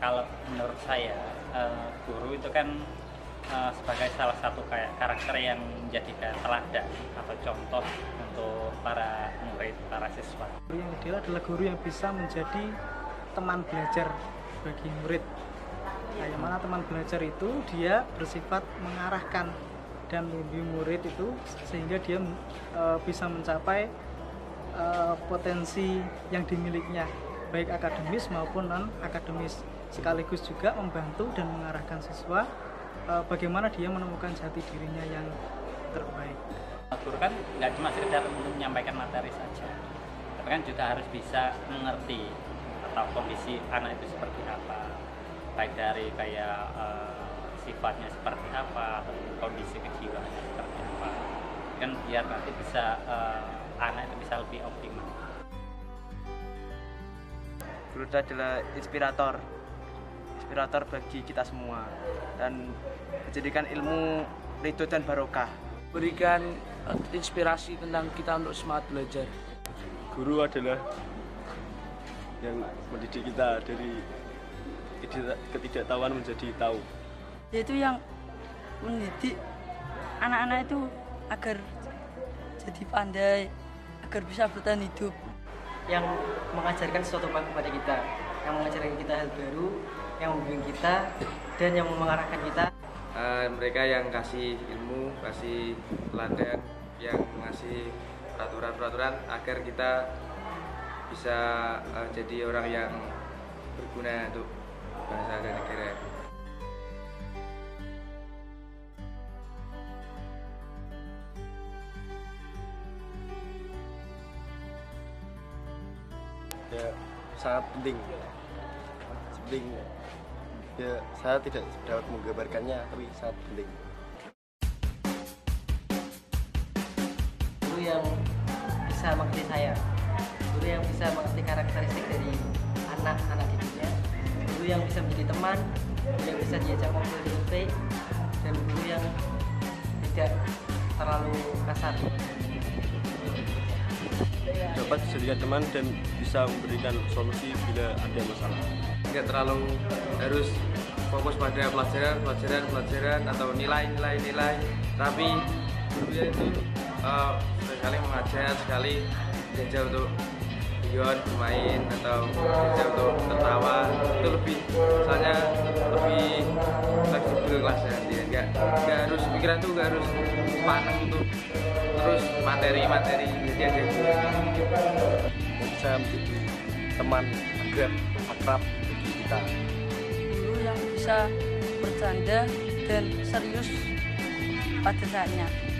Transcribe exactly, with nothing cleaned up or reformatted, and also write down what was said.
kalau menurut saya uh, guru itu kan uh, sebagai salah satu kayak karakter yang menjadikan teladan atau contoh untuk para murid, para siswa. Guru yang ideal adalah guru yang bisa menjadi teman belajar bagi murid. Nah, yang mana teman belajar itu dia bersifat mengarahkan dan membimbing murid itu sehingga dia e, bisa mencapai e, potensi yang dimilikinya, baik akademis maupun non akademis, sekaligus juga membantu dan mengarahkan siswa e, bagaimana dia menemukan jati dirinya yang terbaik. Guru kan nggak cuma sekedar untuk menyampaikan materi saja, tapi kan juga harus bisa mengerti atau kondisi anak itu seperti apa, baik dari kayak uh, sifatnya seperti apa atau kondisi kejiwaannya seperti apa, kan biar nanti bisa uh, anak itu bisa lebih optimal. Guru itu adalah inspirator, inspirator bagi kita semua dan menjadikan ilmu ridho dan barokah. Berikan inspirasi tentang kita untuk semangat belajar. Guru adalah yang mendidik kita dari ketidaktahuan menjadi tahu. Yaitu yang mendidik anak-anak itu agar jadi pandai, agar bisa bertahan hidup. Yang mengajarkan sesuatu kepada kita, yang mengajarkan kita hal baru, yang membimbing kita, dan yang mengarahkan kita. Uh, mereka yang kasih ilmu, kasih teladan, yang ngasih peraturan-peraturan agar kita bisa uh, jadi orang yang berguna untuk bangsa dan negara. Ya, sangat penting. Penting. Ya, saya tidak dapat menggambarkannya, tapi sangat penting. Guru yang bisa mengerti saya, guru yang bisa mengerti karakteristik dari anak-anak didiknya, guru yang bisa menjadi teman, guru yang bisa diajak ngobrol dengan baik, dan guru yang tidak terlalu kasar. Dapat dijadikan teman dan bisa memberikan solusi bila ada masalah. Tidak terlalu harus fokus pada pelajaran, pelajaran, pelajaran atau nilai, nilai, nilai. Tapi gurunya itu uh, sekali mengajar, sekali diajak untuk bermain atau untuk tertawa, itu lebih misalnya lebih fleksibel kelasnya, dia nggak nggak harus pikiran tuh nggak harus paneng untuk terus materi-materi, jadi ada bisa menjadi teman agar akrab bagi kita. Guru yang bisa bercanda dan serius pada saatnya.